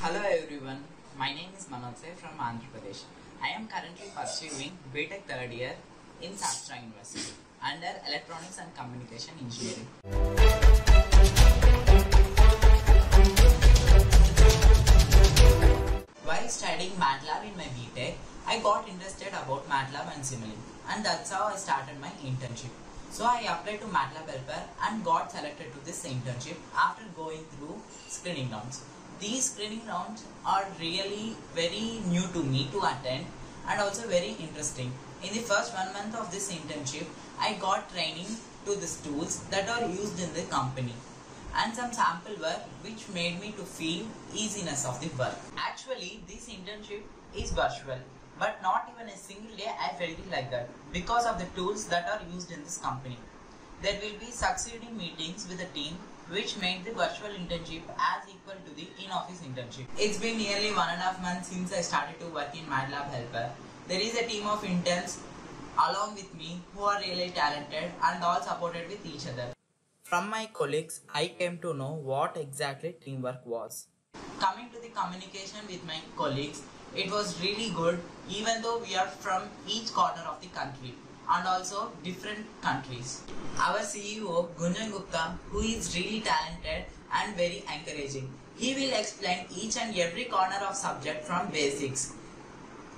Hello everyone, my name is Manoj from Andhra Pradesh. I am currently pursuing BTECH 3rd year in Sastra University under Electronics and Communication Engineering. While studying MATLAB in my BTECH, I got interested about MATLAB and Simile, and that's how I started my internship. So I applied to MATLAB helper and got selected to this internship after going through screening rounds. These screening rounds are really very new to me to attend and also very interesting. In the first 1 month of this internship, I got training to these tools that are used in the company and some sample work which made me to feel easiness of the work. Actually, this internship is virtual, but not even a single day I felt it like that because of the tools that are used in this company. There will be succeeding meetings with the team which made the virtual internship as equal to the in-office internship. It's been nearly 1.5 months since I started to work in MATLAB helper. There is a team of interns along with me who are really talented and all supported with each other. From my colleagues, I came to know what exactly teamwork was. Coming to the communication with my colleagues, it was really good even though we are from each corner of the country and also different countries. Our CEO Gunjan Gupta, who is really talented and very encouraging, he will explain each and every corner of subject from basics.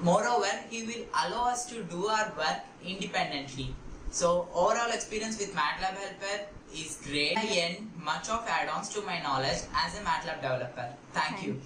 Moreover, he will allow us to do our work independently. So overall experience with MATLAB helper is great. I gained much of add-ons to my knowledge as a MATLAB developer. Thank you.